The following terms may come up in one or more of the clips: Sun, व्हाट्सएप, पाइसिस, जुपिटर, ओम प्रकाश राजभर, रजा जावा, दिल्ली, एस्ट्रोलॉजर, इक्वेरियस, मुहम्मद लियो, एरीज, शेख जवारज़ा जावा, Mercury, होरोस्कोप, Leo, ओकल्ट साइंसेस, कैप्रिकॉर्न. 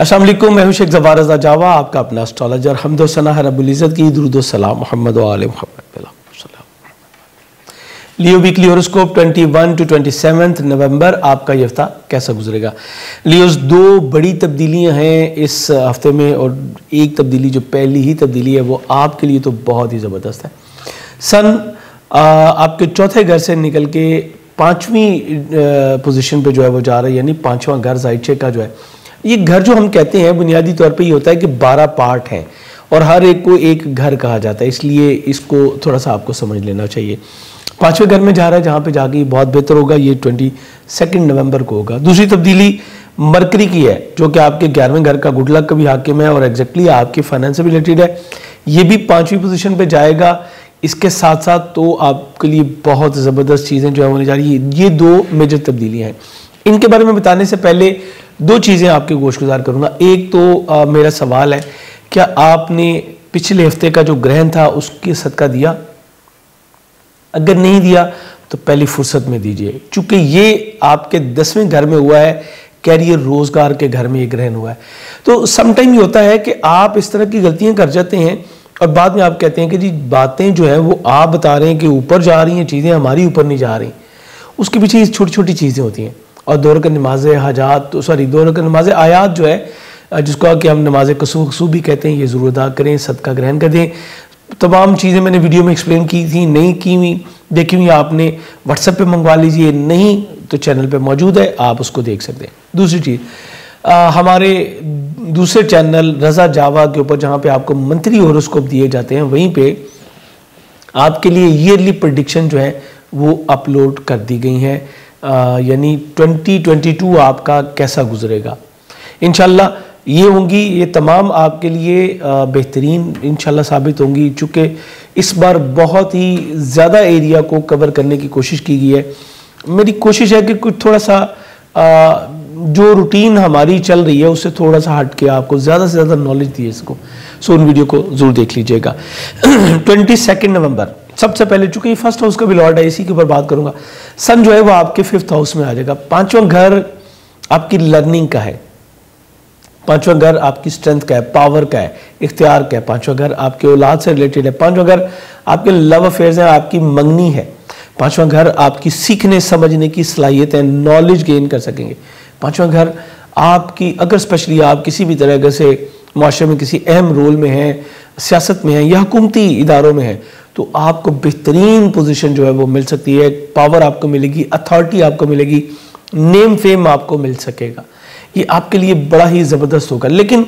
अस्सलाम वालेकुम, मैं हूं शेख जवारज़ा जावा, आपका अपना एस्ट्रोलॉजर। हम्द व सना रब्बुल इज़्ज़त की दुरूद व सलाम मुहम्मद व आले मुहम्मद। लियो weekly होरोस्कोप 21 to 27 नवंबर, आपका ये हफ्ता कैसा गुजरेगा। लियोस, दो बड़ी तब्दीलियां हैं इस हफ्ते में, और एक तब्दीली जो पहली ही तब्दीली है वो आपके लिए तो बहुत ही ज़बरदस्त है। सन आपके चौथे घर से निकल के पाँचवीं पोजीशन पे जो है वो जा रहा है, यानी पाँचवां घर जायचे का जो है ये घर जो हम कहते हैं बुनियादी तौर पे ये होता है कि 12 पार्ट हैं और हर एक को एक घर कहा जाता है, इसलिए इसको थोड़ा सा आपको समझ लेना चाहिए। पाँचवें घर में जा रहा है, जहाँ पे जाके बहुत बेहतर होगा। ये 22 नवंबर को होगा। दूसरी तब्दीली मरकरी की है जो कि आपके 11वें घर का गुड लक का भी हाकिम है और एग्जैक्टली आपके फाइनेंस से रिलेटेड है। ये भी 5वीं पोजीशन पे जाएगा। इसके साथ साथ तो आपके लिए बहुत ज़बरदस्त चीज़ें जो है होने जा रही है। ये दो मेजर तब्दीलियाँ हैं। इनके बारे में बताने से पहले दो चीज़ें आपके गोशगुजार करूँगा। एक तो मेरा सवाल है, क्या आपने पिछले हफ्ते का जो ग्रहण था उसके सदका दिया? अगर नहीं दिया तो पहली फुर्सत में दीजिए, क्योंकि ये आपके 10वें घर में हुआ है, कैरियर रोजगार के घर में ये ग्रहण हुआ है। तो समटाइम ये होता है कि आप इस तरह की गलतियां कर जाते हैं और बाद में आप कहते हैं कि जी बातें जो है वो आप बता रहे हैं कि ऊपर जा रही हैं, चीज़ें हमारी ऊपर नहीं जा रही। उसके पीछे छोटी छोटी चीज़ें होती हैं। और दौर का नमाज हाजात दौर का नमाज आयात जो है, जिसको कि हम नमाज कसूर भी कहते हैं, ये ज़रूर अदा करें, सदका ग्रहण कर दें। तमाम चीज़ें मैंने वीडियो में एक्सप्लेन की थी, नहीं की हुई देखी हुई आपने व्हाट्सएप पे मंगवा लीजिए, नहीं तो चैनल पे मौजूद है, आप उसको देख सकते हैं। दूसरी चीज़, हमारे दूसरे चैनल रजा जावा के ऊपर, जहाँ पे आपको मंथली होरोस्कोप दिए जाते हैं, वहीं पे आपके लिए ईयरली प्रडिक्शन जो है वो अपलोड कर दी गई है। यानी 2022 आपका कैसा गुजरेगा, इंशाल्लाह ये होंगी, ये तमाम आपके लिए बेहतरीन इंशाल्लाह साबित होंगी, चूँकि इस बार बहुत ही ज़्यादा एरिया को कवर करने की कोशिश की गई है। मेरी कोशिश है कि कुछ थोड़ा सा जो रूटीन हमारी चल रही है उससे थोड़ा सा हट के आपको ज़्यादा से ज़्यादा नॉलेज दिए इसको। सो उन वीडियो को ज़रूर देख लीजिएगा। 22 नवंबर, सबसे पहले चूँकि फर्स्ट हाउस का भी लॉर्ड है, इसी के ऊपर बात करूँगा। सन जो है वो आपके 5th हाउस में आ जाएगा। 5वां घर आपकी लर्निंग का है, 5वां घर आपकी स्ट्रेंथ का है, पावर का है, इख्तियार का है। 5वां घर आपके औलाद से रिलेटेड है। 5वां घर आपके लव अफेयर्स हैं, आपकी मंगनी है। 5वां घर आपकी सीखने समझने की सलाहियत है, नॉलेज गेन कर सकेंगे। 5वां घर आपकी, अगर स्पेशली आप किसी भी तरह से माशरे में किसी अहम रोल में हैं, सियासत में हैं या हुकूमती इदारों में हैं, तो आपको बेहतरीन पोजीशन जो है वो मिल सकती है। पावर आपको मिलेगी, अथॉरिटी आपको मिलेगी, नेम फेम आपको मिल सकेगा। ये आपके लिए बड़ा ही ज़बरदस्त होगा, लेकिन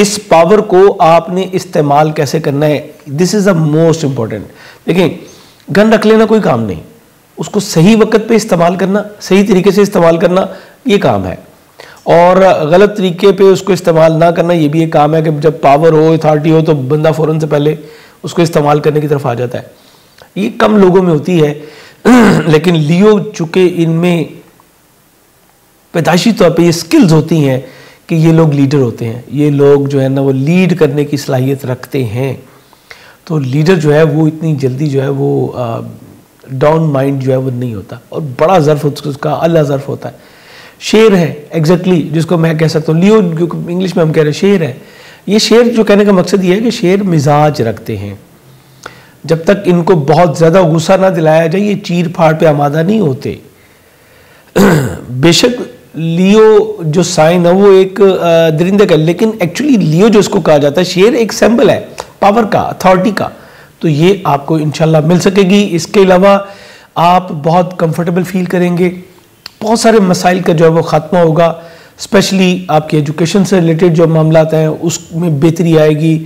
इस पावर को आपने इस्तेमाल कैसे करना है, this is the most important. देखिए, गन रख लेना कोई काम नहीं, उसको सही वक्त पे इस्तेमाल करना, सही तरीके से इस्तेमाल करना ये काम है, और गलत तरीके पे उसको इस्तेमाल ना करना ये भी एक काम है। कि जब पावर हो, अथॉरिटी हो, तो बंदा फ़ौरन से पहले उसको इस्तेमाल करने की तरफ आ जाता है। ये कम लोगों में होती है, लेकिन लियो चूँकि इनमें पैदाइशी तौर पे ये स्किल्स होती हैं कि ये लोग लीडर होते हैं, ये लोग जो है ना वो लीड करने की सलाहियत रखते हैं। तो लीडर जो है वो इतनी जल्दी जो है वो डाउन माइंड जो है वो नहीं होता, और बड़ा ज़र्फ उसका अल्लाह ज़र्फ होता है। शेर है एग्जैक्टली जिसको मैं कह सकता हूँ लियो, इंग्लिश में हम कह रहे हैं शेर है। ये शेर जो कहने का मकसद ये है कि शेर मिजाज रखते हैं। जब तक इनको बहुत ज़्यादा गुस्सा ना दिलाया जाए ये चीर फाड़ पर आमादा नहीं होते। बेशक लियो जो साइन है वो एक दरिंदे का, लेकिन एक्चुअली लियो जो इसको कहा जाता है शेर, एक सिंबल है पावर का, अथॉरिटी का। तो ये आपको इंशाल्लाह मिल सकेगी। इसके अलावा आप बहुत कंफर्टेबल फील करेंगे, बहुत सारे मसाइल का जो है वो ख़ात्मा होगा। स्पेशली आपकी एजुकेशन से रिलेटेड जो मामला हैं उसमें बेहतरी आएगी,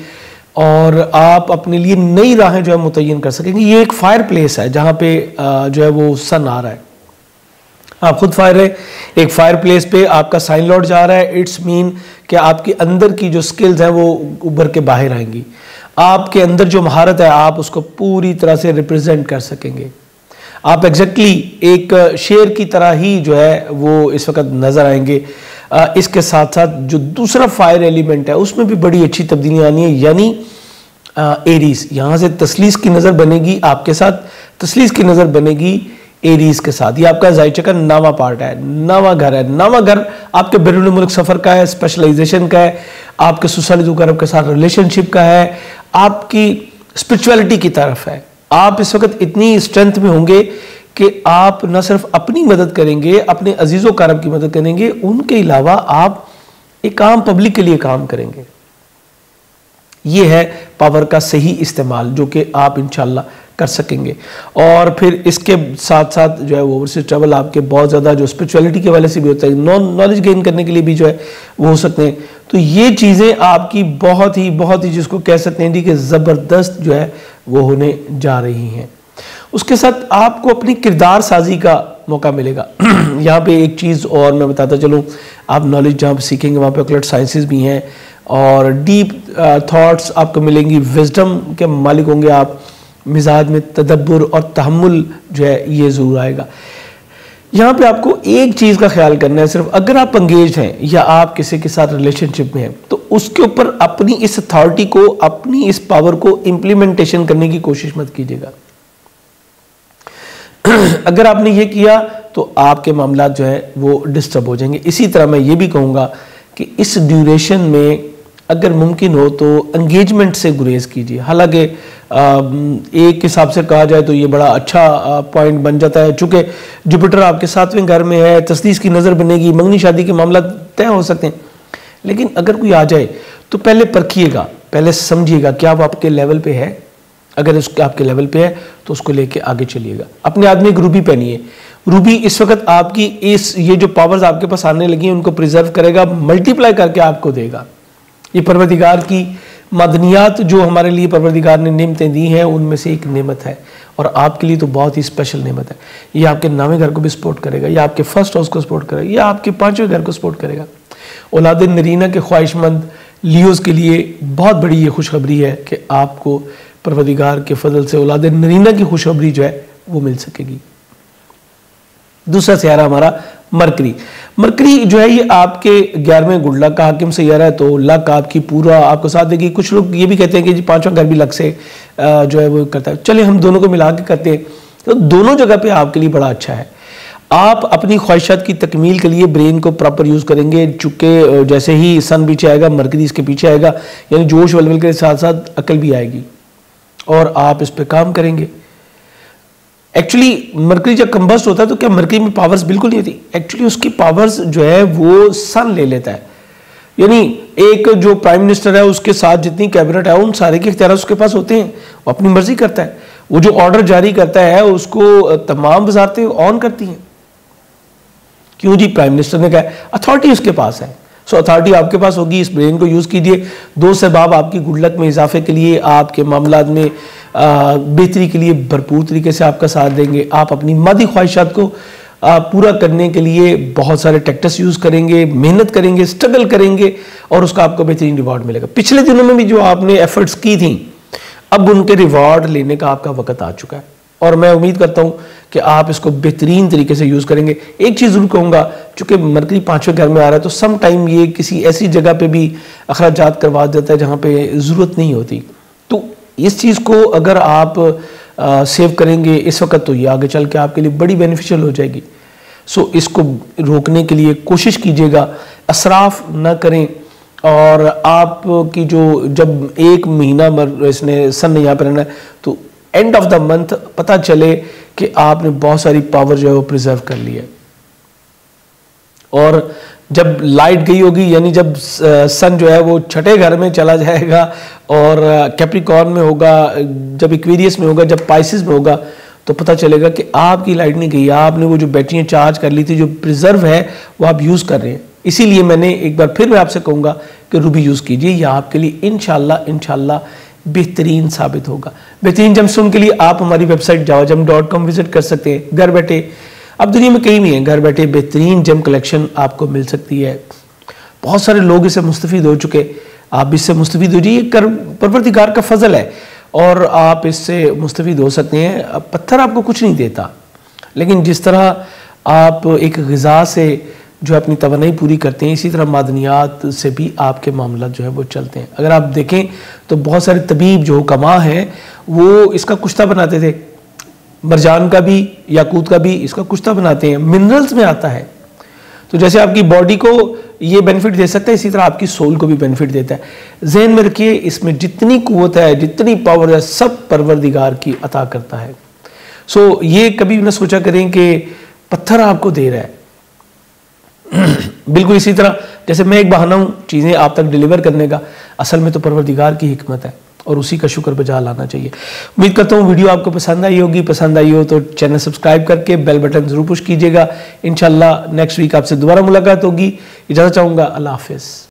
और आप अपने लिए नई राहें जो है मुतय्यन कर सकेंगे। ये एक फायर प्लेस है जहाँ पे जो है वो सन आ रहा है, आप खुद फायर है, एक फायर प्लेस पे आपका साइन लॉर्ड जा रहा है। इट्स मीन कि आपके अंदर की जो स्किल्स हैं वो उभर के बाहर आएंगी, आपके अंदर जो महारत है आप उसको पूरी तरह से रिप्रेजेंट कर सकेंगे। आप एग्जैक्टली एक शेर की तरह ही जो है वो इस वक्त नज़र आएंगे। इसके साथ साथ जो दूसरा फायर एलिमेंट है उसमें भी बड़ी अच्छी तब्दीलियाँ आनी है, यानी एरीज। यहाँ से तसलीस की नज़र बनेगी आपके साथ, तसलीस की नज़र बनेगी एरीज के साथ। ये आपका जायचे का नवा पार्ट है, नवा घर है। नवा घर आपके बैरून मुल्क सफ़र का है, स्पेशलाइजेशन का है, आपके सोसाइटी अरब के साथ रिलेशनशिप का है, आपकी स्पिरिचुअलिटी की तरफ है। आप इस वक्त इतनी स्ट्रेंथ में होंगे कि आप न सिर्फ अपनी मदद करेंगे, अपने अजीज़ों कारब की मदद करेंगे, उनके अलावा आप एक आम पब्लिक के लिए काम करेंगे। ये है पावर का सही इस्तेमाल जो कि आप इंशाल्लाह कर सकेंगे। और फिर इसके साथ साथ जो है वो ओवरसीज ट्रैवल आपके बहुत ज़्यादा जो स्पिरिचुअलिटी के वाले से भी होता है, नॉलेज गेन करने के लिए भी जो है वो हो सकते हैं। तो ये चीज़ें आपकी बहुत ही जिसको कह सकते हैं जी कि ज़बरदस्त जो है वो होने जा रही हैं। उसके साथ आपको अपनी किरदार साजी का मौका मिलेगा। यहाँ पे एक चीज़ और मैं बताता चलूँ, आप नॉलेज जहाँ सीखेंगे वहाँ पे ओकल्ट साइंसेस भी हैं और डीप थॉट्स आपको मिलेंगी, विजडम के मालिक होंगे आप। मिजाज में तदब्बर और तहम्मुल जो है ये ज़रूर आएगा। यहाँ पे आपको एक चीज़ का ख्याल करना है सिर्फ, अगर आप एंगेज हैं या आप किसी के साथ रिलेशनशिप में हैं तो उसके ऊपर अपनी इस अथॉरिटी को, अपनी इस पावर को इम्प्लीमेंटेशन करने की कोशिश मत कीजिएगा। अगर आपने ये किया तो आपके मामला जो है वो डिस्टर्ब हो जाएंगे। इसी तरह मैं ये भी कहूँगा कि इस ड्यूरेशन में अगर मुमकिन हो तो एंगेजमेंट से गुरेज कीजिए। हालांकि एक हिसाब से कहा जाए तो ये बड़ा अच्छा पॉइंट बन जाता है, चूँकि जुपिटर आपके 7वें घर में है, तस्लीस की नज़र बनेगी, मंगनी शादी के मामला तय हो सकते हैं। लेकिन अगर कोई आ जाए तो पहले परखिएगा, पहले समझिएगा क्या वो आपके लेवल पे है। अगर उसके आपके लेवल पे है तो उसको लेके आगे चलिएगा। अपने आदमी एक रूबी पहनिए। रूबी इस वक्त आपकी इस ये जो पावर्स आपके पास आने लगी हैं उनको प्रिजर्व करेगा, मल्टीप्लाई करके आपको देगा। ये परवरदिगार की मदनियात जो हमारे लिए परवरदिगार ने नेमतें दी हैं उनमें से एक नेमत है और आपके लिए तो बहुत ही स्पेशल नेमत है। ये आपके 9वें घर को भी सपोर्ट करेगा, या आपके 1st हाउस को सपोर्ट करेगा, या आपके 5वें घर को सपोर्ट करेगा। औलाद नरीना के ख्वाहिशमंद लियोज़ के लिए बहुत बड़ी ये खुशखबरी है कि आपको परवरदिगार के फजल से औलाद नरीना की खुशखबरी जो है वो मिल सकेगी। दूसरा सैयारा हमारा मरकरी। मरकरी जो है ये आपके 11वें गुड लक का हाकिम सैयारा है, तो लक आपकी पूरा आपको साथ देगी। कुछ लोग ये भी कहते हैं कि जी 5वां घर भी लक से जो है वो करता है। चले हम दोनों को मिला के करते हैं तो दोनों जगह पे आपके लिए बड़ा अच्छा है। आप अपनी ख्वाहिशात की तकमील के लिए ब्रेन को प्रॉपर यूज़ करेंगे, चूँकि जैसे ही सन पीछे आएगा मरकरी इसके पीछे आएगा, यानी जोश वलवल के साथ साथ अकल भी आएगी और आप इस पर काम करेंगे। एक्चुअली मरकरी जब कंबस्ट होता है तो क्या मरकरी में पावर्स बिल्कुल नहीं होती, एक्चुअली उसकी पावर्स जो है वो सन ले लेता है। यानी एक जो प्राइम मिनिस्टर है उसके साथ जितनी कैबिनेट है उन सारे के इख्तियार उसके पास होते हैं, वो अपनी मर्जी करता है। वो जो ऑर्डर जारी करता है उसको तमाम वजारतें ऑन करती हैं। क्यों जी? प्राइम मिनिस्टर ने कहा, अथॉरिटी उसके पास है। सो अथॉरिटी आपके पास होगी, इस ब्रेन को यूज़ कीजिए। 2 सबाब आपकी गुड लक में इजाफे के लिए, आपके मामला में बेहतरी के लिए भरपूर तरीके से आपका साथ देंगे। आप अपनी मादी ख्वाहिशात को पूरा करने के लिए बहुत सारे टैक्टिक्स यूज़ करेंगे, मेहनत करेंगे, स्ट्रगल करेंगे और उसका आपको बेहतरीन रिवॉर्ड मिलेगा। पिछले दिनों में भी जो आपने एफर्ट्स की थी अब उनके रिवॉर्ड लेने का आपका वक्त आ चुका है और मैं उम्मीद करता हूं कि आप इसको बेहतरीन तरीके से यूज़ करेंगे। एक चीज़ ज़रूर कहूँगा, चूँकि मरकरी 5वें घर में आ रहा है तो सम टाइम ये किसी ऐसी जगह पे भी अखराजात करवा देता है जहाँ पे ज़रूरत नहीं होती। तो इस चीज़ को अगर आप सेव करेंगे इस वक्त तो ये आगे चल के आपके लिए बड़ी बेनिफिशियल हो जाएगी। सो इसको रोकने के लिए कोशिश कीजिएगा, असराफ ना करें। और आपकी जो जब एक महीना इसने सन यहाँ पर रहना है तो एंड ऑफ द मंथ पता चले कि आपने बहुत सारी पावर जो है वो प्रिजर्व कर ली है। और जब लाइट गई होगी, यानी जब सन जो है वो 6ठे घर में चला जाएगा और कैप्रिकॉर्न में होगा, जब इक्वेरियस में होगा, जब पाइसिस में होगा, तो पता चलेगा कि आपकी लाइट नहीं गई, आपने वो जो बैटरियाँ चार्ज कर ली थी, जो प्रिजर्व है वो आप यूज़ कर रहे हैं। इसीलिए मैंने एक बार फिर मैं आपसे कहूँगा कि रूबी यूज़ कीजिए, या आपके लिए इंशाल्लाह बेहतरीन साबित होगा। बेहतरीन जम्सों के लिए आप हमारी वेबसाइट javajamm.com विजिट कर सकते हैं। घर बैठे, अब दुनिया में कहीं नहीं है, घर बैठे बेहतरीन जम कलेक्शन आपको मिल सकती है। बहुत सारे लोग इससे मुस्तफीद हो चुके, आप इससे मुस्तफीद हो जाइए। परवरदिगार का फजल है और आप इससे मुस्तफीद हो सकते हैं। पत्थर आपको कुछ नहीं देता, लेकिन जिस तरह आप एक ग़िज़ा से जो अपनी तवनाई पूरी करते हैं, इसी तरह मादनियात से भी आपके मामला जो है वो चलते हैं। अगर आप देखें तो बहुत सारे तबीब जो हुक्मा हैं वो इसका कुश्ता बनाते थे, मरजान का भी, याकूत का भी, इसका कुश्ता बनाते हैं, मिनरल्स में आता है। तो जैसे आपकी बॉडी को ये बेनिफिट दे सकता है, इसी तरह आपकी सोल को भी बेनिफिट देता है। जहन में रखिए इसमें जितनी कुव्वत है, जितनी पावर है, सब परवरदिगार की अता करता है। सो ये कभी ना सोचा करें कि पत्थर आपको दे रहा है। बिल्कुल इसी तरह जैसे मैं एक बहाना हूँ चीज़ें आप तक डिलीवर करने का, असल में तो परवरदिगार की हिकमत है और उसी का शुक्र बजा लाना चाहिए। उम्मीद करता हूँ वीडियो आपको पसंद आई होगी। पसंद आई हो तो चैनल सब्सक्राइब करके बेल बटन ज़रूर पुश कीजिएगा। इंशाल्लाह नेक्स्ट वीक आपसे दोबारा मुलाकात होगी। इजाज़त चाहूँगा, अल्लाह हाफिज़।